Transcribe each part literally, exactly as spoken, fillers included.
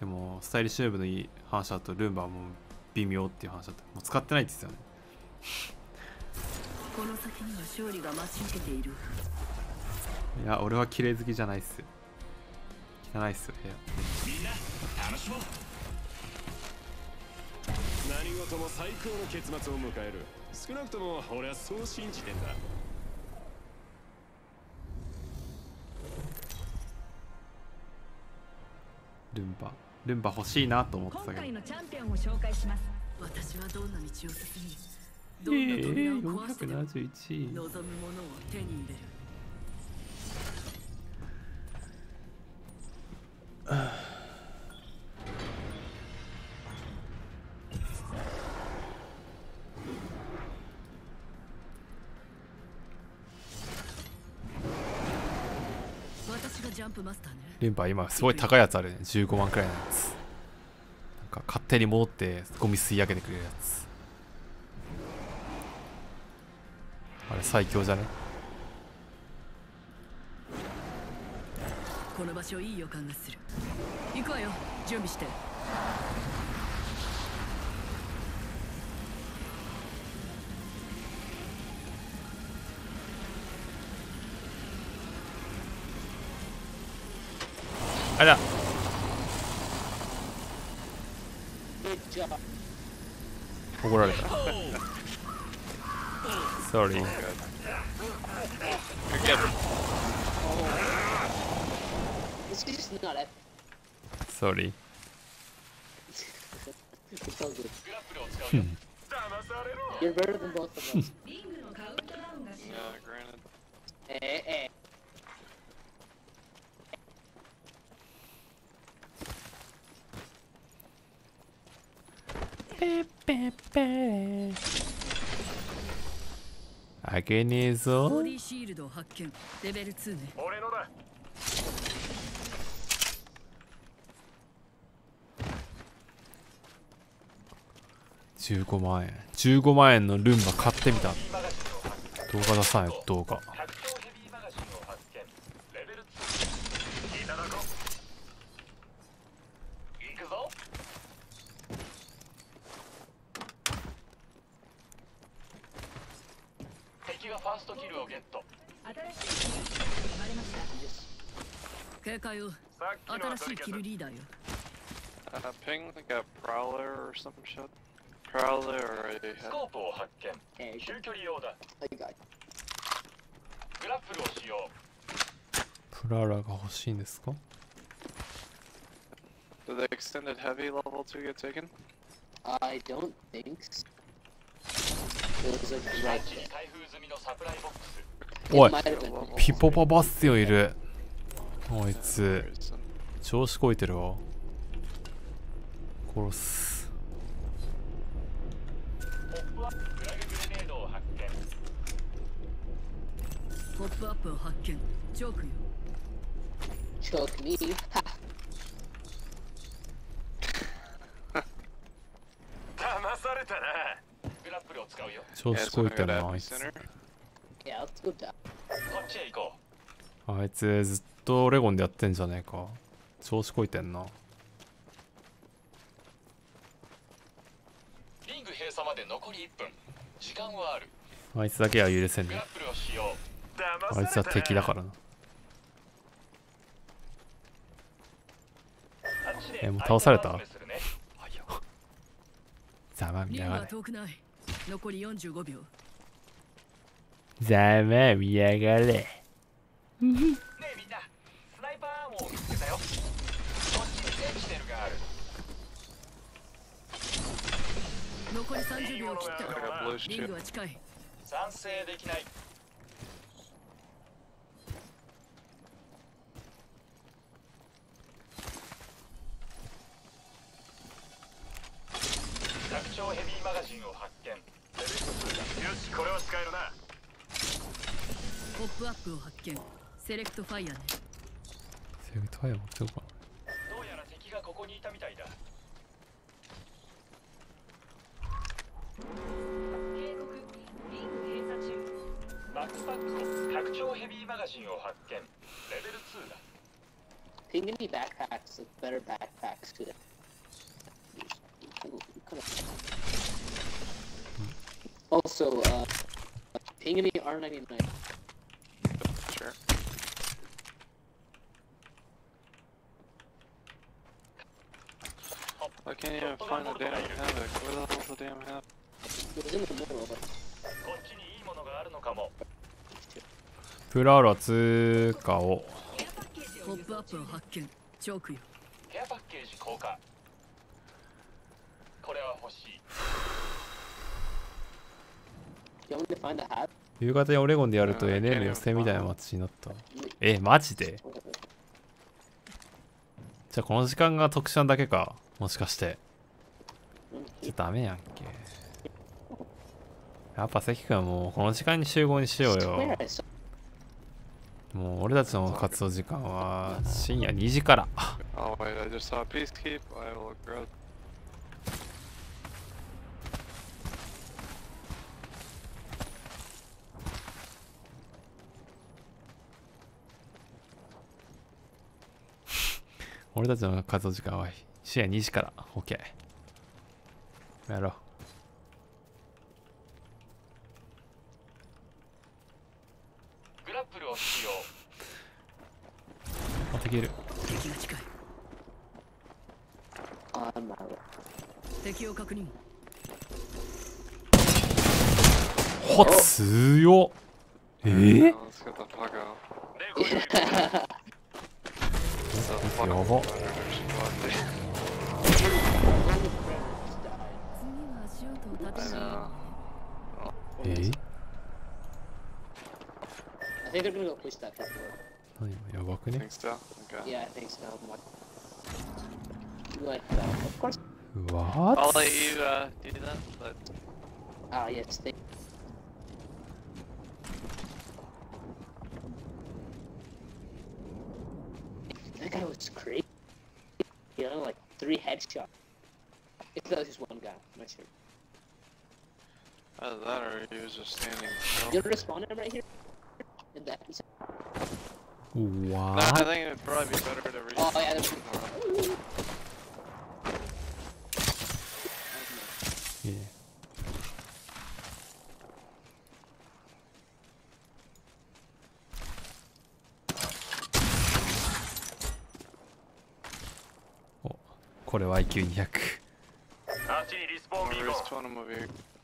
でもスタイリッシュウェーブのいい話だとルンバはもう微妙っていう話だった。もう使ってないって言ってたよね。この先には勝利が待ち受けている。いや俺は綺麗好きじゃないっすよ。汚いっすよ部屋。みんな楽しもう。何事も最高の結末を迎える。少なくとも俺はそう信じてんだ。ルンバ、ルンバ欲しいなと思ってたけど。今回のチャンピオンを紹介します。私はどんな道を進み、どんな扉を壊しても望むものを手に入れる。ルンバ今すごい高いやつあるね。じゅうごまんくらいのやつ。なんか勝手に戻ってゴミ吸い上げてくれるやつ。あれ最強じゃね。この場所いい予感がする。行くわよ、準備して。あれだ。怒られた。Sorry。Sorry。あげねえぞ。ボディシールドを発見。レベルにね。俺のだ。じゅうごまんえん。じゅうごまんえんのルンバ買ってみた。動画出さないと動画。警戒を。新しいキルリーダーよ。プラーラが欲しいんですか？おい、ピポパバスティオンいる。こいつ調子こいてるわ。殺す。ポップアップを発見。チョークよ。チョークに。騙されたな。グラップルを使うよ。調子こいてるなあいつ。あいつずっとレゴンでやってんじゃねえか。調子こいてんな。リング閉鎖まで残りいっぷん。時間はある。あいつだけは許せんね。あいつは敵だからな。え、もう倒された。ざまみやがれ。残りよんじゅうごびょう。ざまみやがれ。ねえみんな、スナイパーアーモを見つけたよ。こっちにセンチネルがある。残りさんじゅうびょうを切ったからリングは近い。賛成できない。拡張ヘビーマガジンを発見。よし、これは使えるな。ポップアップを発見。セレクトファイアね。セレクトファイア持っておこうか。どうやら敵がここにいたみたいだ。警告、リング閉鎖中。バックパックを拡張ヘビーマガジンを発見。レベルにだ。Ping me backpacks with better backpacks to them. Also, uh, ping me R ninety-nine. Sure. I can't even find the damn havoc. Where the hell's the damn havoc? It was in the middle of it. プラウラ通貨を。ポップアップを発見。チョークよ。ケアパッケージ効果。これは欲しい。夕方にオレゴンでやると エヌエル 予選みたいな街になった。え、マジで？じゃあこの時間が特殊なだけか、もしかして。じゃダメやんけ。やっぱ関君はもうこの時間に集合にしようよ。もう俺たちの活動時間は深夜にじから。俺たちの活動時間は深夜にじから。 OK。 やろう。グラップルを使用。あ、敵いる。敵が近い。あー、なるほど。敵を確認。ほ強っ。えー、やば。え？やばくね？うわー。That guy was crazy. You know, like three headshots. If that was just one guy, I'm not sure. Either that or he was just standing. You ever spawned him right here? In that. Wow. Nah, I think it'd probably be better to read. Oh yeah. That's... yeah.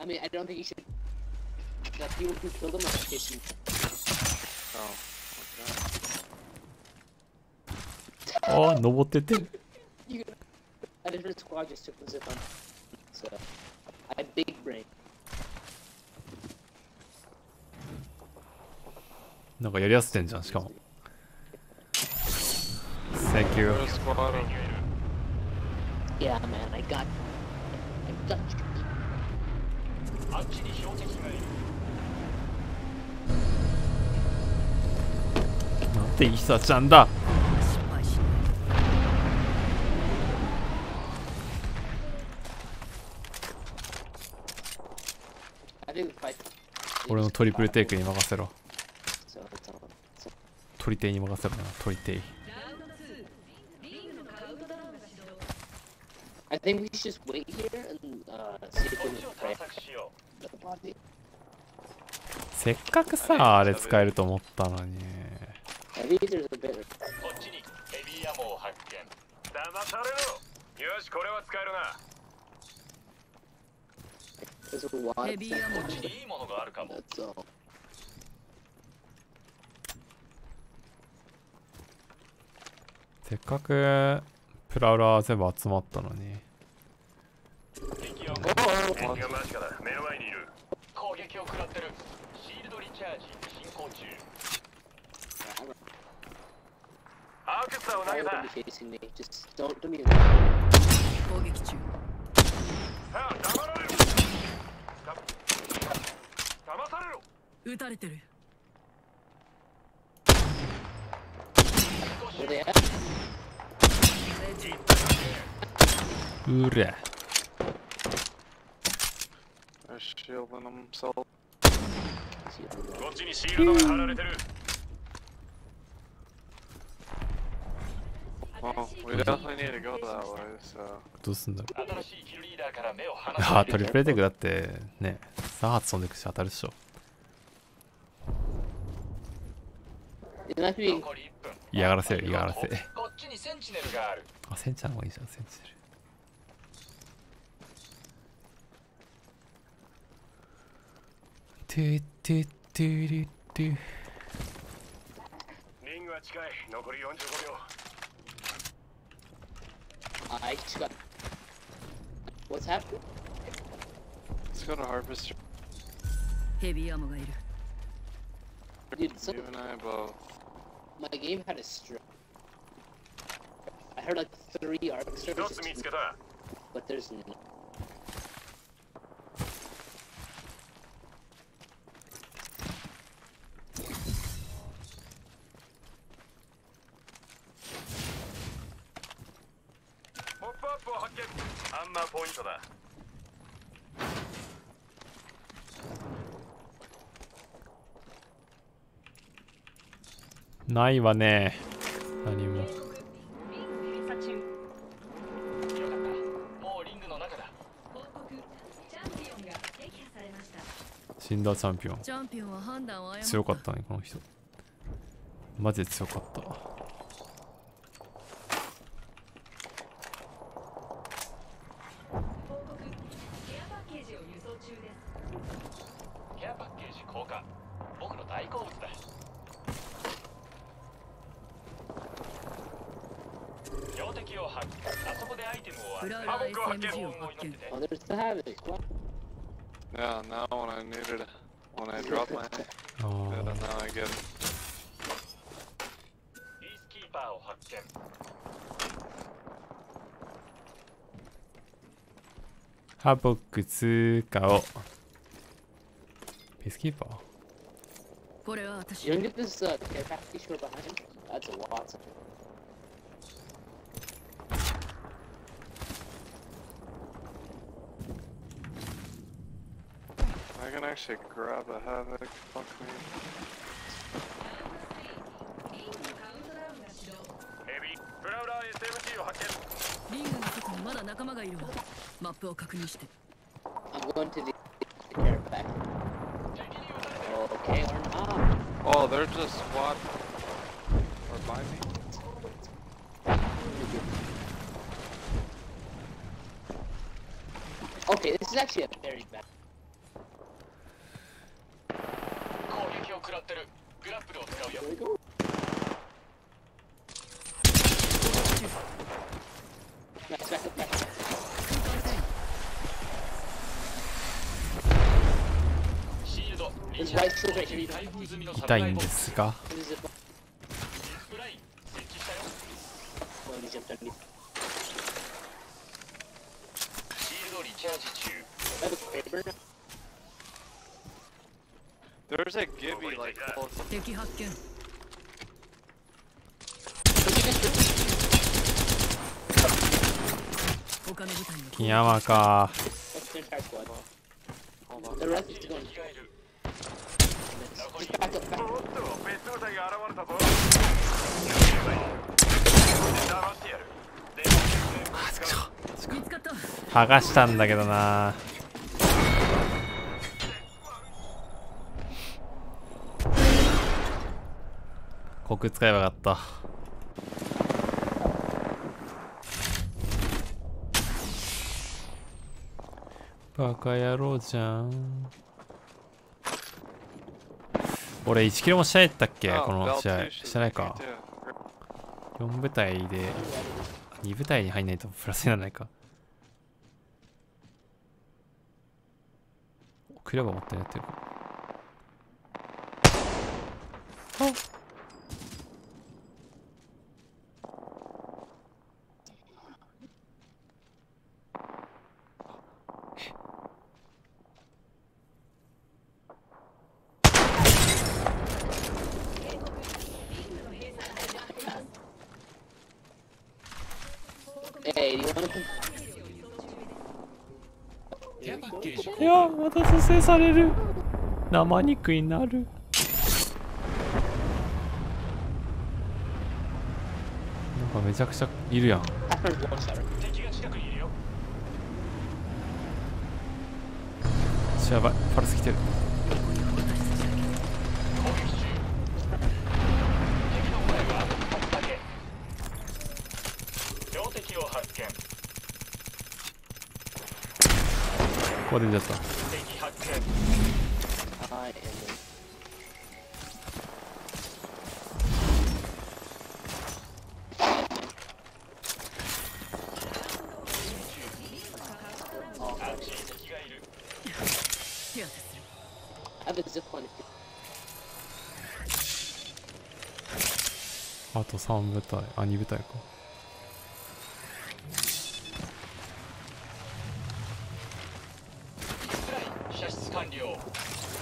I mean, I don't think you should. The people who killed him are fishing. Oh, no, a different squad just took the zip on. So, I had big brain. なんかやりやすいんじゃん、しかも。Thank you. Yeah, man, I got. I got. What the Isa-chan da? I didn't fight. Ore's triple take ni magasero. Toritei ni magasero na, Toritei. I think we should just wait here and uh, see if we can crack the body. せっかくさあれ使えると思ったのに。Heavy eaters are better. こっちにヘビーアモを発見。騙されろ。よし、これは使えるな。ヘビーアモにいいものがあるかも。せっかく。プラウラー全部集まったのに。撃たれてる。うら。こっちにシールドが貼られてる。どうすんだろう。ああ、トリプルテイクだってね、さんぱつ飛んでくし当たるでしょ。嫌がらせよ、嫌がらせ。あ、センチの方がいいじゃん、センチネル。トゥトゥトゥルトゥ。リングは近い、残りよんじゅうごびょう。あい、近い。What's happened? Let's go to Harvester. Heavy ammoがいる。Dude, so my game had a strike. I heard like three Harvesters. But there's no.ないわね、何も。死んだチャンピオン。強かったね、この人。マジで強かった。ハボック通過を。ピースキーパー。これは私。まだ仲間がいるわ。マップを確認して。攻撃を食らってる。グラップルを使うよ。痛いんですが。敵発見。キヤマか。剥がしたんだけどな。コク使えばよかった。バカ野郎じゃん。俺いちキロもしないったっけ、この試合。してないか。よんぶたいでにぶたいに入んないとプラスにならないか。クリアが持ってやってる。いや、また蘇生される。生肉になる。あ、めちゃくちゃいるやん。やばい、パルス来てる。ここで出ちゃった。はい、あとさん部隊、あ、に部隊か。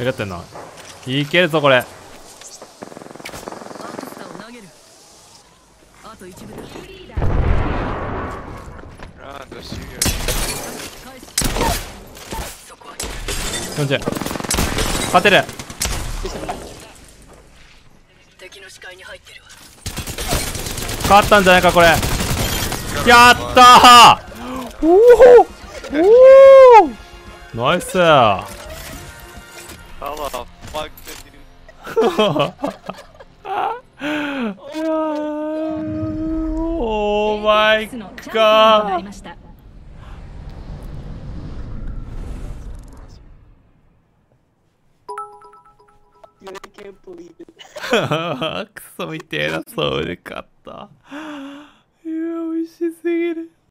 えらってんな。いけるぞこれ。よんじゅう勝てる。敵の視界に入ってるわ。勝ったんじゃないかこれ。やったー。おおおお、ナイスー。オーマイガー。クソみてえな。そうで勝った。いや、美味しすぎる。